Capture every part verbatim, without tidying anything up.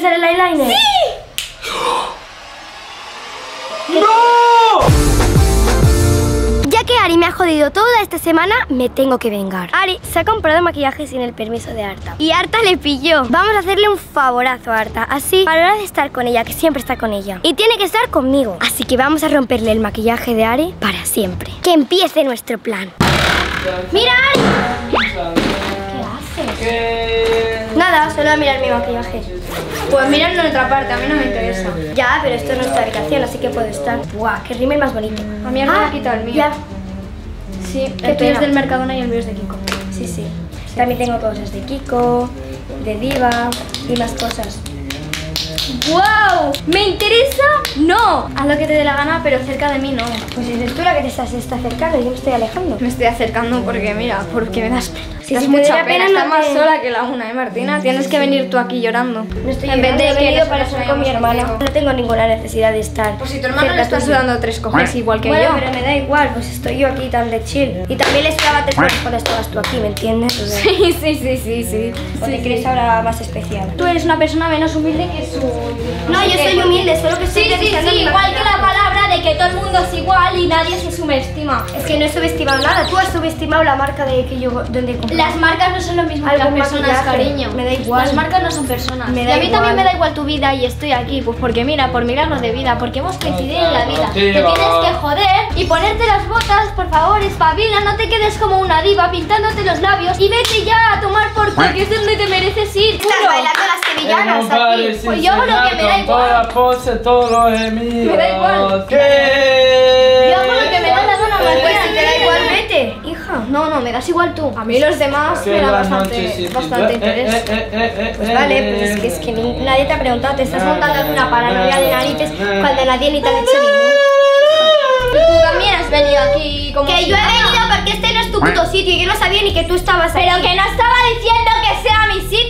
utilizar el eyeliner? ¡Sí! ¡No! Ya que Ari me ha jodido toda esta semana, me tengo que vengar. Ari se ha comprado maquillaje sin el permiso de Arta y Arta le pilló. Vamos a hacerle un favorazo a Arta, así a la hora de estar con ella, que siempre está con ella, y tiene que estar conmigo. Así que vamos a romperle el maquillaje de Ari para siempre. Que empiece nuestro plan. ¡Mira, Ari! ¿Qué haces? ¿Qué? Nada, solo a mirar mi maquillaje. Pues mirarlo en otra parte, a mí no me interesa. Ya, pero esto es nuestra habitación, así que puedo estar. Buah, qué rímel más bonito. A mí ahora me ha quitado el mío. Ya. Sí, el tuyo es del Mercadona y el mío es de Kiko. Sí, sí, sí. También tengo cosas de Kiko, de Diva y más cosas. ¡Wow! ¿Me interesa? ¡No! Haz lo que te dé la gana, pero cerca de mí no. Pues es tú la que te estás, está acercando, yo me estoy alejando. Me estoy acercando porque, mira, porque me das pena. Si das si mucha pena, pena no estás más te... sola que la una, ¿eh, Martina? Tienes que venir tú aquí llorando. No estoy en llorando, vez de he venido para estar con mi hermana. Contigo. No tengo ninguna necesidad de estar. Pues si tu hermano le está sudando tres cojones igual que bueno, yo. Pero me da igual, pues estoy yo aquí tan de chill. Y también le estaba tres cojones cuando estabas tú aquí, ¿me entiendes? O sea, sí, sí, sí, sí, sí. O te sí, crees sí. ahora más especial. Tú eres una persona menos humilde que su... No, no, yo soy humilde, solo que soy sí, sí, sí, igual que la palabra de que todo el mundo es igual y nadie se subestima. Es que no he subestimado nada, tú has subestimado la marca de que yo donde compré. Las marcas no son lo mismo que las personas, cariño. Me da igual. Las marcas no son personas. Y a mí también me da igual tu vida y estoy aquí, pues porque mira, por mirarnos de vida, porque hemos coincidido en la vida. Te tienes que joder y ponerte las botas, por favor, espabila, no te quedes como una diva pintándote los labios y vete ya a tomar por culo, que es de donde te mereces ir. Estás bailando las sevillanas aquí. Pues yo creo que me da igual. Me da igual. Yo hago lo que me da la gana, pues si te da igual, vete, hija. No, no, me das igual tú. A mí los demás me da bastante, bastante interés. Eh, eh, eh, eh, pues vale, pero es que, es que ni, nadie te ha preguntado, te estás montando en una paranoia de narices cuando nadie ni te ha dicho ningún. Tú también has venido aquí como... Que si yo he venido porque este no es tu puto sitio y yo no sabía ni que tú estabas aquí. Pero que no estaba diciendo que sea mi sitio.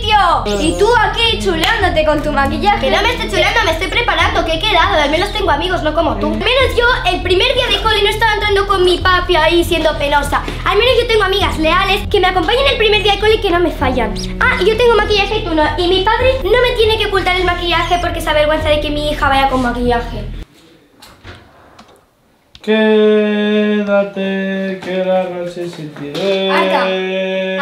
Y tú aquí chuleándote con tu maquillaje. Que no me estoy chuleando, me estoy preparando, que he quedado. Al menos tengo amigos, no como tú. Al menos yo el primer día de cole no estaba entrando con mi papi ahí siendo penosa. Al menos yo tengo amigas leales que me acompañan el primer día de cole y que no me fallan. Ah, y yo tengo maquillaje y tú no. Y mi padre no me tiene que ocultar el maquillaje porque se avergüenza de que mi hija vaya con maquillaje. Quédate, que la noche se sentiré. Arta,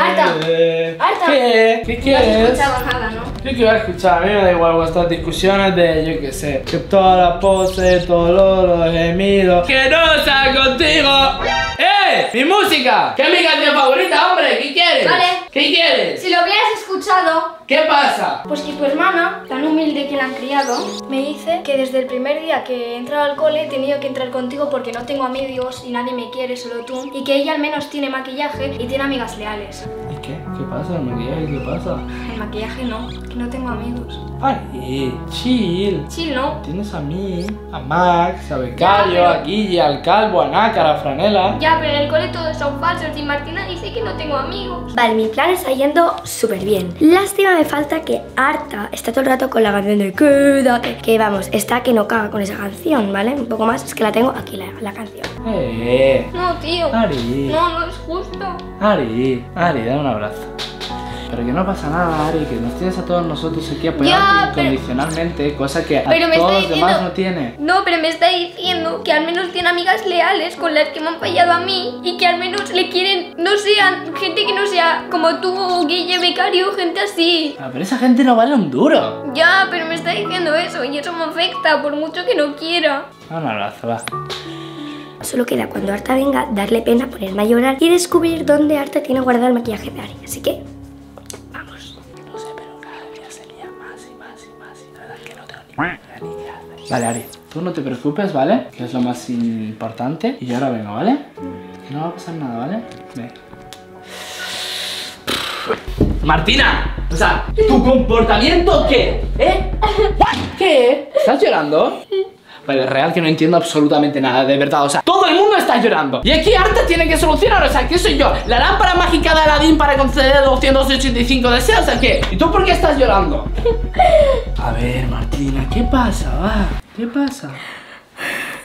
Arta, Arta. ¿Qué? ¿Qué quieres? No has escuchado nada, ¿no? Yo quiero escuchar, a mí me da igual vuestras discusiones de, yo qué sé, que todas las poses, todos los gemidos. ¡Que no sea contigo! ¡Eh! ¡Mi música! ¿Qué es mi canción favorita, hombre? ¿Qué quieres? Vale. ¿Qué quieres? Si lo hubieras escuchado... ¿Qué pasa? Pues que tu hermana, tan humilde que la han criado, me dice que desde el primer día que he entrado al cole he tenido que entrar contigo porque no tengo amigos y nadie me quiere, solo tú. Y que ella al menos tiene maquillaje y tiene amigas leales. ¿Y qué? ¿Qué pasa? ¿El maquillaje qué pasa? El maquillaje no, que no tengo amigos. Ay, chill. Chill, ¿no? Tienes a mí, a Max, a Becario, ya, pero... a Guille, al Calvo, a Nácar, a Franela. Ya, pero en el cole todos son falsos y Martina dice que no tengo amigos. Vale, mi plan está yendo súper bien. Lástima me falta que Arta está todo el rato con la canción de Quédate. Que vamos, está que no caga con esa canción, ¿vale? Un poco más, es que la tengo aquí la, la canción. Eh. No, tío. Ari. No, no es justo. Ari, Ari, dame un abrazo. Pero que no pasa nada, Ari, que nos tienes a todos nosotros aquí apoyando incondicionalmente, pero, cosa que a todos los demás no tiene. No, pero me está diciendo que al menos tiene amigas leales con las que me han fallado a mí y que al menos le quieren, no sean gente que no sea como tú, Guille, Becario, gente así. Ah, pero esa gente no vale un duro. Ya, pero me está diciendo eso y eso me afecta por mucho que no quiera. Un abrazo, va. Solo queda cuando Arta venga darle pena, ponerme a llorar y descubrir dónde Arta tiene guardado el maquillaje de Ari, así que... Vale, Ari, tú no te preocupes, ¿vale? Que es lo más importante. Y yo ahora vengo, ¿vale? Que no va a pasar nada, ¿vale? Ven. Martina, o sea, ¿tu comportamiento qué? ¿Eh? ¿Qué? ¿Estás llorando? Vale, es real que no entiendo absolutamente nada, de verdad, o sea, todo el mundo está llorando. Y aquí Arta tiene que solucionar, o sea, ¿qué soy yo? La lámpara mágica de Aladdin para conceder doscientos ochenta y cinco deseos, ¿o qué? ¿Y tú por qué estás llorando? A ver, Martina, ¿qué pasa? Va, ¿qué pasa?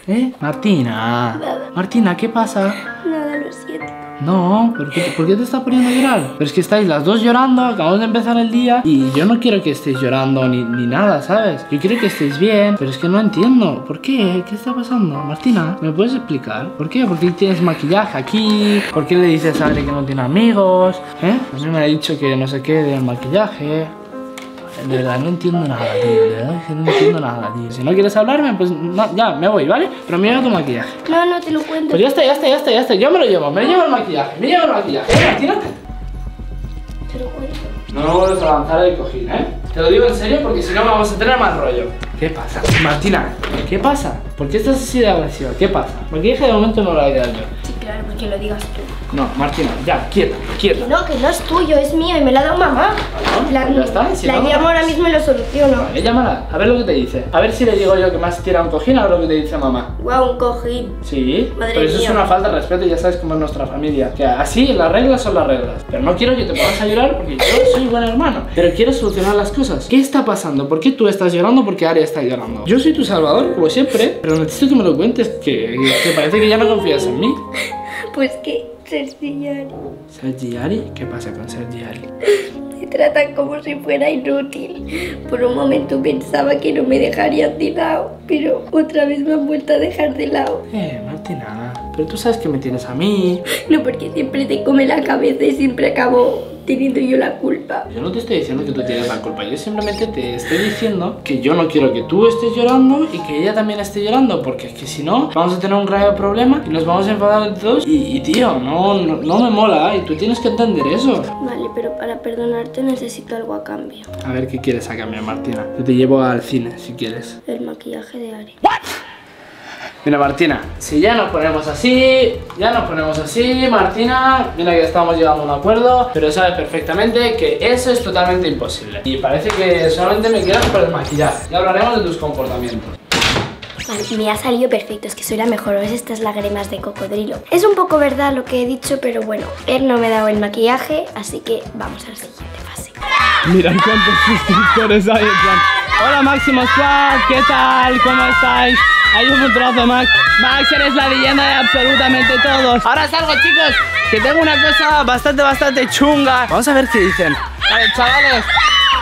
¿Eh? Martina. Martina, ¿qué pasa? Nada, lo siento. No, ¿por qué, ¿por qué te estás poniendo a llorar? Pero es que estáis las dos llorando, acabamos de empezar el día. Y yo no quiero que estéis llorando ni, ni nada, ¿sabes? Yo quiero que estéis bien, pero es que no entiendo. ¿Por qué? ¿Qué está pasando? Martina, ¿me puedes explicar? ¿Por qué? ¿Por qué tienes maquillaje aquí? ¿Por qué le dices a Ari que no tiene amigos? ¿Eh? A mí me ha dicho que no sé qué del maquillaje. De verdad, no entiendo nada, tío. De verdad que no entiendo nada, tío. Si no quieres hablarme, pues no, ya, me voy, ¿vale? Pero mira tu maquillaje. No, no te lo cuento. Pues ya está, ya está, ya está, ya está. Yo me lo llevo, me lo llevo el maquillaje, me llevo el maquillaje. ¿Eh, Martina? Te lo cuento. No lo vuelves a lanzar el cojín, ¿eh? Te lo digo en serio porque si no vamos a tener más rollo. ¿Qué pasa? Martina, ¿qué pasa? ¿Por qué estás así de agresiva? ¿Qué pasa? Porque dije de momento no lo voy a quedar yo. Sí, claro, porque lo digas tú. No, Martina, ya, quieta, quieta. Que no, que no es tuyo, es mío y me la ha dado mamá. ¿No? La, ya está, si la no, llamo ahora mismo y lo soluciono. Vale, llámala, a ver lo que te dice. A ver si le digo yo que más tira un cojín a ver lo que te dice mamá. Guau, wow, un cojín. Sí, madre pero eso mía. Es una falta de respeto y ya sabes cómo es nuestra familia. Que así las reglas son las reglas. Pero no quiero que te pongas a llorar porque yo soy buen hermano. Pero quiero solucionar las cosas. ¿Qué está pasando? ¿Por qué tú estás llorando? ¿Por qué Ari está llorando? Yo soy tu salvador, como siempre, pero necesito que me lo cuentes que, que parece que ya no confías en mí. Pues que Sergi y Ari. ¿Sergi y Ari? ¿Qué pasa con Sergi y Ari? Me tratan como si fuera inútil. Por un momento pensaba que no me dejarían de lado, pero otra vez me han vuelto a dejar de lado. Eh, Martina, pero tú sabes que me tienes a mí. No, porque siempre te come la cabeza y siempre acabo teniendo yo la culpa. Yo no te estoy diciendo que tú tienes la culpa. Yo simplemente te estoy diciendo que yo no quiero que tú estés llorando y que ella también esté llorando, porque es que si no vamos a tener un grave problema y nos vamos a enfadar entre dos. Y, y tío, no, no, no me mola. Y tú tienes que entender eso. Vale, pero para perdonarte necesito algo a cambio. A ver, ¿qué quieres a cambio, Martina? Yo te llevo al cine, si quieres. El maquillaje de Ari. ¿What? Mira, Martina, si ya nos ponemos así, ya nos ponemos así, Martina, mira que estamos llegando a un acuerdo, pero sabes perfectamente que eso es totalmente imposible. Y parece que solamente me quedas por el maquillaje. Ya hablaremos de tus comportamientos. Me ha salido perfecto, es que soy la mejor, ¿ves? Estas lágrimas de cocodrilo. Es un poco verdad lo que he dicho, pero bueno, él no me ha dado el maquillaje, así que vamos a la siguiente fase. Mira cuántos suscriptores hay en plan. Hola Máximo Squad, ¿qué tal? ¿Cómo estáis? Hay un trozo, Max. Max, eres la leyenda de absolutamente todos. Ahora salgo, chicos, que tengo una cosa bastante, bastante chunga. Vamos a ver qué dicen. Vale, chavales.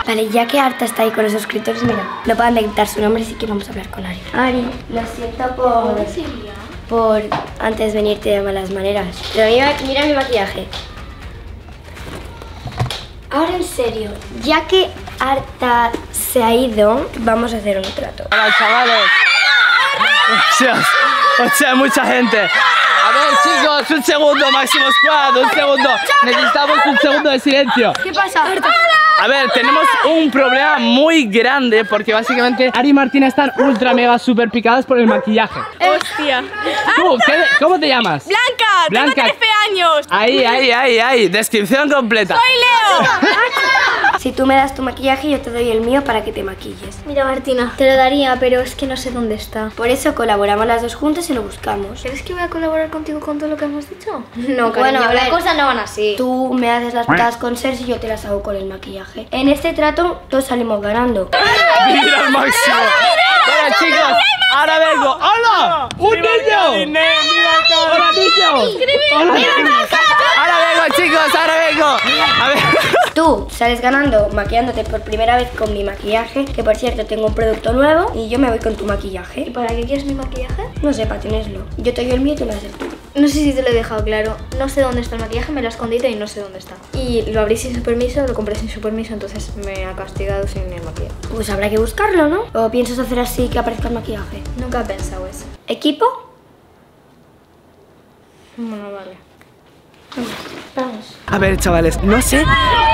Vale, ya que Arta está ahí con los suscriptores, mira, no pueden dictar su nombre, así que vamos a hablar con Ari. Ari, lo siento por... ¿Cómo sería? Por antes venirte de malas maneras. Pero mira, mira mi maquillaje. Ahora, en serio, ya que Arta se ha ido, vamos a hacer un trato. Vale, chavales. Hostias, hostias, mucha gente. A ver, chicos, un segundo, Máximo Squad, un segundo. Necesitamos un segundo de silencio. ¿Qué pasa, Arta? A ver, tenemos un problema muy grande porque básicamente Ari y Martina están ultra mega super picadas por el maquillaje. Hostia. ¿Tú, qué, ¿Cómo te llamas? Blanca, Blanca. Tengo trece años. Ahí, ahí, ahí, ahí. Descripción completa. Soy Leo. Si tú me das tu maquillaje, yo te doy el mío para que te maquilles. Mira, Martina, te lo daría, pero es que no sé dónde está. Por eso colaboramos las dos juntas y lo buscamos. ¿Crees que voy a colaborar contigo con todo lo que hemos dicho? No, cariño, bueno, las cosas no van así. Tú me haces las patadas con Cersei y yo te las hago con el maquillaje. En este trato, todos salimos ganando. ¡Mira, Máximo! Bueno, chicos, ahora vengo. ¡Hola! ¡Un niño! ¡Hola, niño! ¡Hola, niño! Ahora vengo, chicos, ahora vengo. A ver. Tú sales ganando maquillándote por primera vez con mi maquillaje, que por cierto tengo un producto nuevo y yo me voy con tu maquillaje. ¿Y para qué quieres mi maquillaje? No sé, para tenerlo. Yo te doy el mío y tú lo haces tú. No sé si te lo he dejado claro. No sé dónde está el maquillaje, me lo he escondido y no sé dónde está. Y lo abrí sin su permiso, lo compré sin su permiso, entonces me ha castigado sin el maquillaje. Pues habrá que buscarlo, ¿no? ¿O piensas hacer así que aparezca el maquillaje? Nunca he pensado eso. ¿Equipo? Bueno, vale. Vamos. A ver, chavales, no sé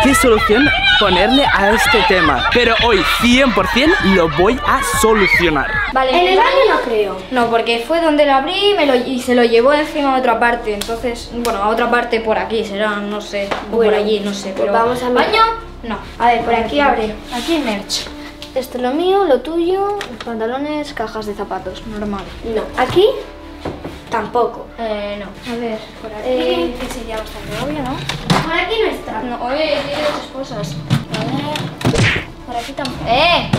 qué solución ponerle a este tema, pero hoy cien por cien lo voy a solucionar. Vale, en el baño no creo. No, porque fue donde lo abrí y, me lo, y se lo llevó encima a otra parte. Entonces, bueno, a otra parte por aquí será, no sé, bueno, por allí, no sé. Pero vamos al baño. No, a ver, por aquí abre. Aquí merch. Esto es lo mío, lo tuyo, los pantalones, cajas de zapatos, normal. No, aquí tampoco. Eh, no. A ver, por aquí. Eh, que sería bastante obvio, ¿no? Por aquí no está. No, oye, yo quiero otras cosas. A ver. Por aquí tampoco. ¡Eh!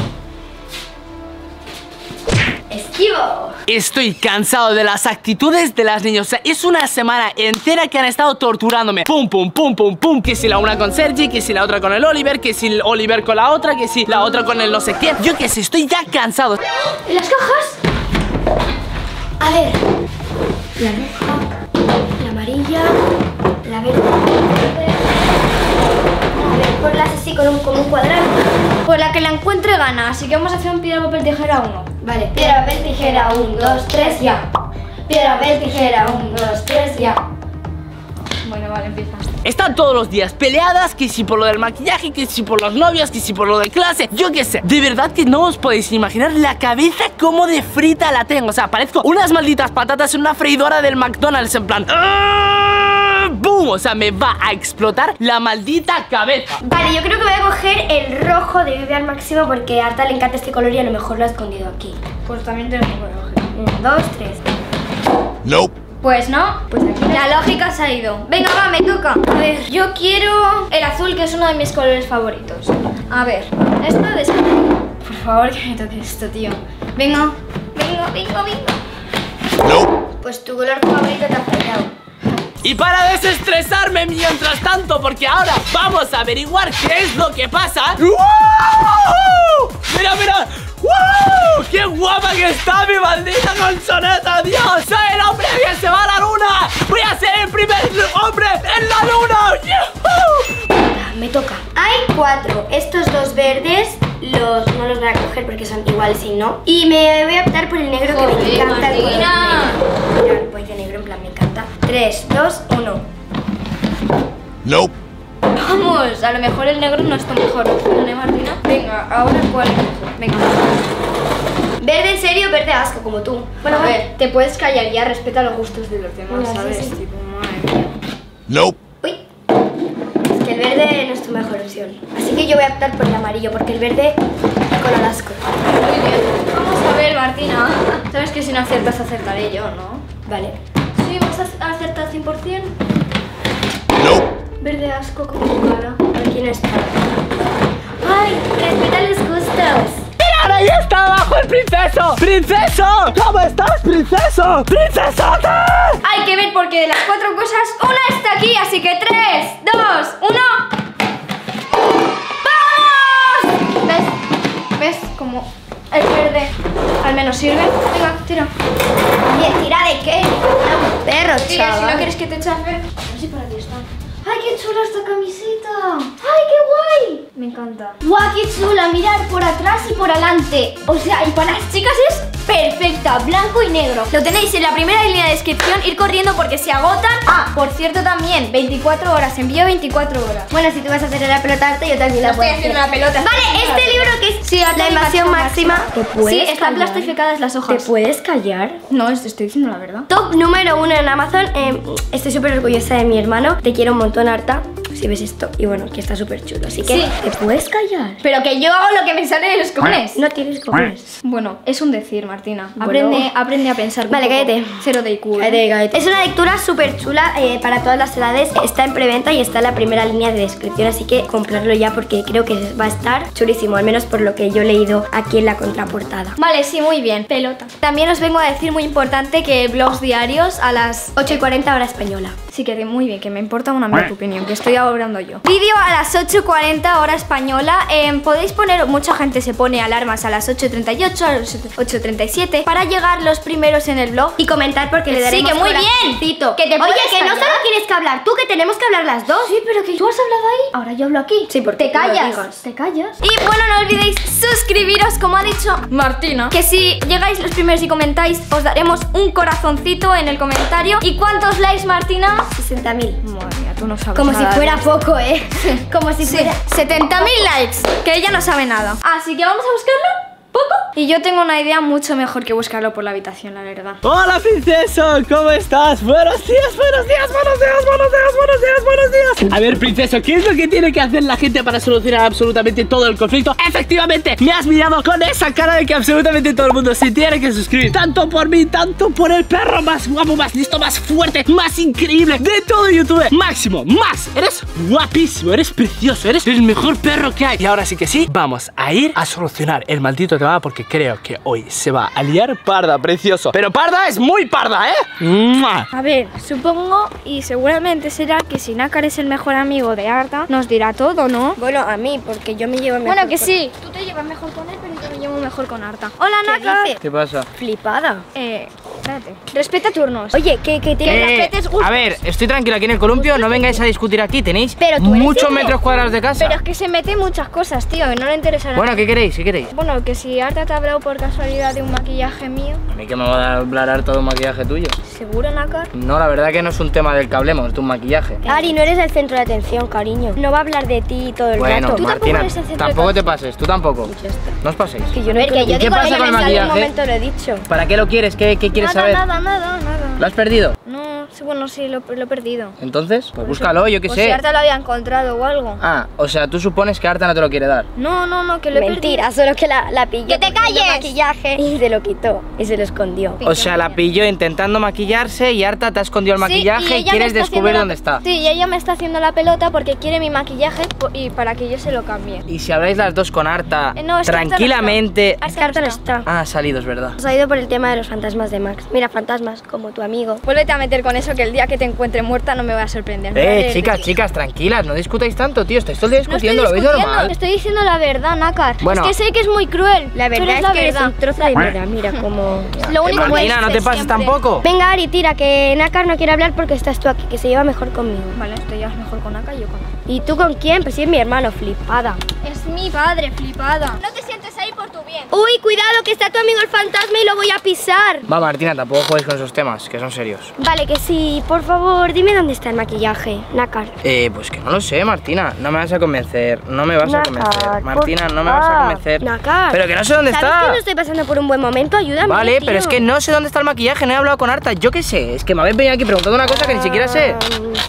Es Vivo. Estoy cansado de las actitudes de las niñas. O sea, es una semana entera que han estado torturándome. Pum, pum, pum, pum, pum. Que si la una con Sergi, que si la otra con el Oliver, que si el Oliver con la otra, que si la otra con el no sé quién. Yo que sé, estoy ya cansado. ¿Las cajas? A ver. La roja, la amarilla, la verde. A ver, ponlas así con un, con un cuadrado. Pues la que la encuentre gana. Así que vamos a hacer un piedra, papel, tijera uno. Vale, piedra, papel, tijera, uno, dos, tres, ya. Piedra, papel, tijera, uno, dos, tres, ya. Bueno, vale, empieza. Están todos los días peleadas, que si por lo del maquillaje, que si por los novios, que si por lo de clase, yo qué sé. De verdad que no os podéis imaginar la cabeza como de frita la tengo. O sea, parezco unas malditas patatas en una freidora del McDonald's, en plan... ¡Bum! O sea, me va a explotar la maldita cabeza. Vale, yo creo que voy a coger el rojo de Vivian Máximo porque a Arta le encanta este color y a lo mejor lo ha escondido aquí. Pues también tengo que coger. Uno, dos, tres. No. Pues no, pues aquí la lógica se ha ido. Venga, va, me toca. A ver, yo quiero el azul, que es uno de mis colores favoritos. A ver, esto de esta. Por favor, que me toque esto, tío. Venga, venga, venga, venga. No. Pues tu color favorito te ha fallado. Y para desestresarme mientras tanto, porque ahora vamos a averiguar qué es lo que pasa. ¡Wow! ¡Mira, mira! ¡Wow! ¡Qué guapa que está mi maldita consoneta, Dios! ¡Soy el hombre que se va a la luna! ¡Voy a ser el primer hombre en la luna! ¡Yuhu! Me toca. Hay cuatro. Estos dos verdes los, no los voy a coger porque son igual, si no. Y me voy a optar por el negro. Joder, que me encanta, Martina. El color negro. Voy de negro, en plan, me encanta. tres, dos, uno. No. Vamos, a lo mejor el negro no está mejor, ¿no, Martina? Venga, ahora cuál es mejor. Venga. Verde en serio, verde asco, como tú. Bueno, a ver, te puedes callar ya, respeta los gustos de los demás, bueno, ¿sabes? Sí, sí. Tipo, madre mía. No. Uy. Es que el verde no es tu mejor opción. Así que yo voy a optar por el amarillo, porque el verde es color asco. Muy bien. Vamos a ver, Martina. Sabes que si no aciertas, acertaré yo, ¿no? Vale. Sí, vas a acertar al cien por cien. No. Verde asco como tu cara. Aquí no está. ¡Ay! ¡Respeta los gustos! ¡Mira! ¡Ahí está abajo el princeso! ¡Princeso! ¿Cómo estás, princeso? ¡Princesota! Hay que ver porque de las cuatro cosas, una está aquí. Así que tres, dos, uno. ¡Vamos! ¿Ves? ¿Ves? Como el verde al menos sirve. Venga, tira. Oye, ¿tira de qué? Un perro, chaval. Tira, si no quieres que te eche a ver. A ver si por aquí está. ¡Ay, qué chula esta camiseta! ¡Ay, qué guay! Me encanta. ¡Guau, qué chula! Mirad, por atrás y por adelante. O sea, y para las chicas es perfecta, blanco y negro. Lo tenéis en la primera línea de descripción. Ir corriendo porque se agotan. Ah, por cierto también, veinticuatro horas. Envío veinticuatro horas. Bueno, si tú vas a hacer la pelota, Arta, yo también la no puedo hacer. Una pelota. Vale, este libro que es sí, La Invasión Máxima. ¿Te puedes sí, están plastificadas las hojas. ¿Te puedes callar? No, esto estoy diciendo la verdad. Top número uno en Amazon. Eh, estoy súper orgullosa de mi hermano. Te quiero un montón. Arta, si ves esto, y bueno, que está súper chulo, así que sí. Te puedes callar. Pero que yo hago lo que me sale de los cojones. No tienes cojones. Bueno, es un decir, Martina. Bueno. Aprende, aprende a pensar. Vale, cállate. Cero de I Q. Cállate, cállate. Es una lectura súper chula eh, para todas las edades. Está en preventa y está en la primera línea de descripción, así que comprarlo ya porque creo que va a estar chulísimo, al menos por lo que yo he leído aquí en la contraportada. Vale, sí, muy bien. Pelota. También os vengo a decir, muy importante, que blogs diarios a las ocho y cuarenta hora española. Sí, que muy bien, que me importa una mierda tu opinión, que estoy hablando yo. Vídeo a las ocho y cuarenta hora española. Eh, podéis poner, mucha gente se pone alarmas a las ocho y treinta y ocho, a las ocho y treinta y siete, para llegar los primeros en el blog y comentar porque le daremos. Sí, que muy bien. Tito, que te oye, que callar. No solo tienes que hablar tú, que tenemos que hablar las dos. Sí, pero que tú has hablado ahí. Ahora yo hablo aquí. Sí, porque te callas. Te callas. Y bueno, no olvidéis suscribiros, como ha dicho Martina, que si llegáis los primeros y comentáis, os daremos un corazoncito en el comentario. ¿Y cuántos likes, Martina? sesenta mil. Madre mía, tú no sabes. Como nada si fuera poco, ¿eh? Sí. Como si sí. fuera setenta mil likes, que ella no sabe nada. Así que vamos a buscarlo. ¿Poco? Y yo tengo una idea mucho mejor que buscarlo por la habitación, la verdad. Hola, princeso, ¿cómo estás? Buenos días, buenos días, buenos días, buenos días, buenos días, buenos días. A ver, princeso, ¿qué es lo que tiene que hacer la gente para solucionar absolutamente todo el conflicto? Efectivamente, me has mirado con esa cara de que absolutamente todo el mundo se tiene que suscribir. Tanto por mí, tanto por el perro más guapo, más listo, más fuerte, más increíble de todo YouTube. Máximo, Max, eres guapísimo, eres precioso, eres el mejor perro que hay. Y ahora sí que sí, vamos a ir a solucionar el maldito que va, porque creo que hoy se va a liar parda, precioso. Pero parda es muy parda, ¿eh? ¡Mua! A ver, supongo y seguramente será que si Nácar es el mejor amigo de Arta, nos dirá todo, ¿no? Bueno, a mí, porque yo me llevo mejor. Bueno, que con... sí. Tú te llevas mejor con él, pero yo me llevo mejor con Arta. Hola, Nácar. ¿Qué, ¿Qué pasa? Flipada. Eh... Espérate. Respeta turnos. Oye, que, que tiene eh, las a ver, estoy tranquila aquí en el columpio. No vengáis a discutir aquí. Tenéis muchos metros cuadrados de casa. Pero es que se mete muchas cosas, tío. Que no le interesará. Bueno, ¿qué queréis? ¿Qué queréis? Bueno, que si Arta te ha hablado por casualidad de un maquillaje mío. ¿A mí que me va a hablar Arta de un maquillaje tuyo? ¿Seguro, Nácar? No, la verdad que no es un tema del que hablemos. Es de un maquillaje. Ari, no eres el centro de atención, cariño. No va a hablar de ti todo el bueno, rato. Tú Martina, tampoco, eres el centro tampoco te pases. Tú tampoco. No os paséis. Que yo no que yo ¿qué digo, pasa con el maquillaje? En un momento lo he dicho. ¿Para qué lo quieres? ¿Qué, qué quieres? Nada, nada, nada, nada. ¿Lo has perdido? No, sí, bueno, sí, lo, lo he perdido. ¿Entonces? Pues búscalo, yo qué sé. O si Arta lo había encontrado o algo. Ah, o sea, tú supones que Arta no te lo quiere dar. No, no, no, que lo he perdido. Mentira, solo que la, la pilló. ¡Que te calles! Maquillaje y se lo quitó y se lo escondió. O sea, la pilló intentando maquillarse y Arta te ha escondido el maquillaje sí, y, y quieres descubrir dónde está. Sí, y ella me está haciendo la pelota porque quiere mi maquillaje y para que yo se lo cambie. Y si habláis las dos con Arta, eh, no, tranquilamente... Es que Arta no está. Ah, ha salido, es verdad. Nos ha ido por el tema de los fantasmas de Max. Mira, fantasmas, como tu amigo. Vuélvete a meter con eso, que el día que te encuentre muerta no me va a sorprender. Eh, chicas, chicas, tranquilas, no discutáis tanto, tío. Estáis todo el día discutiendo, lo veis normal. Estoy diciendo la verdad, Nácar. Bueno. Es que sé que es muy cruel. La verdad es que eres un trozo de mierda, mira, como... Lo único que Martina, no te pases tampoco. Venga, Ari, tira, que Nácar no quiere hablar porque estás tú aquí, que se lleva mejor conmigo. Vale, te llevas mejor con Nácar y yo con Nácar. ¿Y tú con quién? Pues sí, es mi hermano, flipada. Es mi padre, flipada. No te sientes ahí por tu bien. Uy, cuidado, que está tu amigo el fantasma y lo voy a pisar. Va, Martina. Tampoco juegues con esos temas, que son serios. Vale, que sí, por favor, dime dónde está el maquillaje, Nácar. Eh, pues que no lo sé, Martina, no me vas a convencer, no me vas Nácar, a convencer. Martina, no me vas a convencer. Nácar. Pero que no sé dónde ¿Sabes está. Que no estoy pasando por un buen momento, ayúdame. Vale, tío. Pero es que no sé dónde está el maquillaje, no he hablado con Arta, yo qué sé. Es que me habéis venido aquí preguntando una cosa que ni siquiera sé.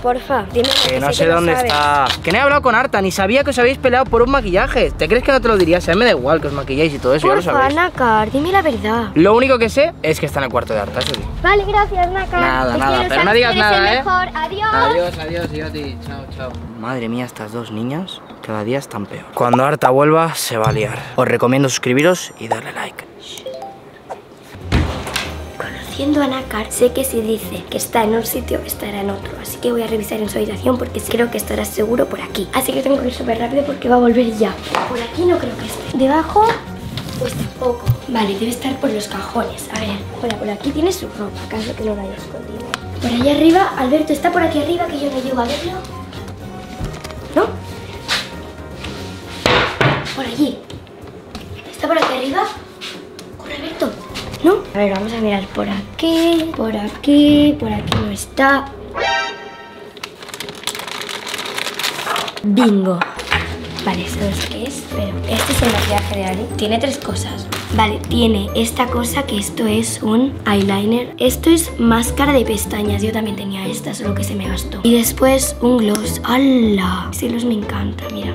Porfa, dime. Que, que no sé que dónde está. Que no he hablado con Arta, ni sabía que os habéis peleado por un maquillaje. ¿Te crees que no te lo dirías? A mí me da igual que os maquilléis y todo eso, porfa, ya lo sabéis. Nácar, dime la verdad. Lo único que sé es que está en el cuarto de Arta, eso sí. Vale, gracias, Nácar. Nada, nada, pero no digas nada, ¿eh? Mejor. Adiós. Adiós, adiós, yo a ti. Chao, chao. Madre mía, estas dos niñas cada día están peor. Cuando Arta vuelva, se va a liar. Os recomiendo suscribiros y darle like. Conociendo a Nácar, sé que si dice que está en un sitio, estará en otro. Así que voy a revisar en su habitación porque creo que estará seguro por aquí. Así que tengo que ir súper rápido porque va a volver ya. Por aquí no creo que esté. Debajo... pues tampoco. Vale, debe estar por los cajones. A ver, bueno, por aquí tiene su ropa, acaso que no la haya escondido. Por allá arriba, Alberto, está por aquí arriba que yo no llego a verlo. ¿No? Por allí. ¿Está por aquí arriba? Corre, Alberto. ¿No? A ver, vamos a mirar por aquí, por aquí, por aquí no está. Bingo. Vale, eso es qué es, pero este es el maquillaje de Ari. Tiene tres cosas. Vale, tiene esta cosa que esto es un eyeliner. Esto es máscara de pestañas. Yo también tenía esta, solo que se me gastó. Y después un gloss. ¡Hala! Este gloss me encanta, mira.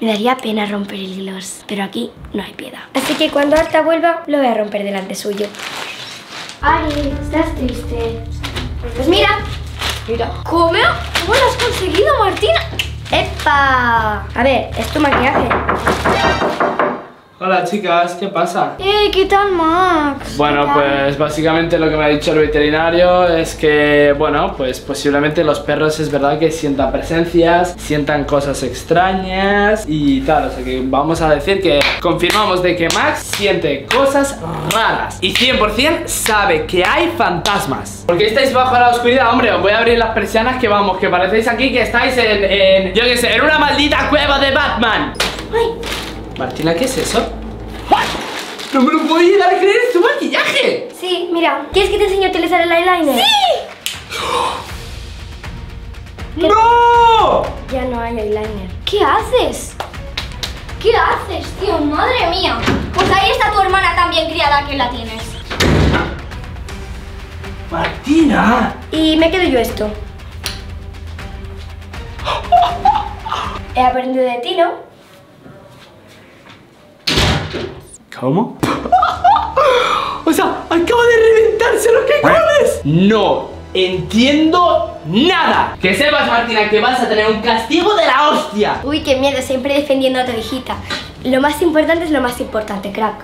Me daría pena romper el gloss, pero aquí no hay piedad. Así que cuando Arta vuelva, lo voy a romper delante suyo. Ari, ¿estás triste? Pues mira. Mira. ¿Cómo? ¿Cómo lo has conseguido, Martina? ¡Epa! A ver, es tu maquillaje. Hola chicas, ¿qué pasa? ¡Eh! ¿Qué tal, Max? Bueno, tal? Pues básicamente lo que me ha dicho el veterinario es que, bueno, pues posiblemente los perros es verdad que sientan presencias, sientan cosas extrañas y tal, o sea que vamos a decir que confirmamos de que Max siente cosas raras y cien por cien sabe que hay fantasmas. ¿Por qué estáis bajo la oscuridad, hombre? Os voy a abrir las persianas que vamos, que parecéis aquí que estáis en, en yo qué sé, en una maldita cueva de Batman. ¡Ay! Martina, ¿qué es eso? ¿What? ¡No me lo puedo llegar a creer! ¡Es tu maquillaje! Sí, mira, ¿quieres que te enseñe a utilizar el eyeliner? ¡Sí! ¡No! Ya no hay eyeliner. ¿Qué haces? ¿Qué haces, tío? ¡Madre mía! Pues ahí está tu hermana tan bien criada que la tienes. ¡Martina! Y me quedo yo esto. He aprendido de ti, ¿no? ¿Cómo? O sea, acaba de reventarse lo que comes. No entiendo nada. Que sepas, Martina, que vas a tener un castigo de la hostia. Uy, qué miedo, siempre defendiendo a tu hijita. Lo más importante es lo más importante, crack.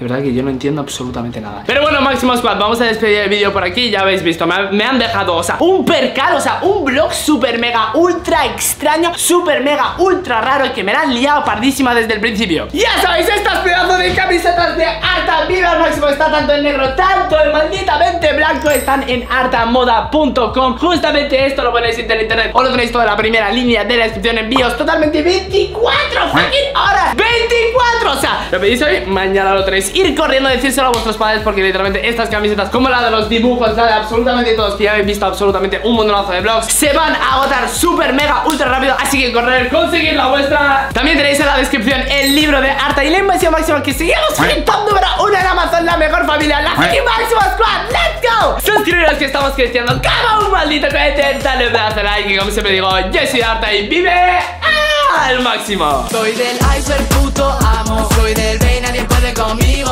De verdad que yo no entiendo absolutamente nada. Pero bueno, Máximo Squad, vamos a despedir el vídeo por aquí. Ya habéis visto, me, me han dejado, o sea, un percal, o sea, un vlog super mega ultra extraño, super mega ultra raro, y que me la han liado pardísima desde el principio. Ya sabéis, estas pedazos de camisetas de Arta, viva Máximo, está tanto en negro, tanto en malditamente blanco, están en Arta Moda punto com. Justamente esto lo ponéis en internet, o lo tenéis toda la primera línea de la descripción. Envíos totalmente veinticuatro fucking horas, veinticuatro, o sea, lo pedís hoy, mañana lo tenéis. Ir corriendo a decírselo a vuestros padres, porque literalmente estas camisetas, como la de los dibujos, la de absolutamente todos, que ya habéis visto absolutamente un montonazo de vlogs, se van a agotar super mega ultra rápido, así que correr, conseguir la vuestra. También tenéis en la descripción el libro de Arta y La Invasión Máxima, que seguimos en el top número uno en Amazon, la mejor familia, la Máximo Squad. ¡Let's go! Suscribiros, que estamos creciendo como un maldito cohete. Dale un pedazo de like, y como siempre digo, yo soy Arta y vive al máximo. Soy del iceberg, puto amo, soy del rey, nadie puede conmigo.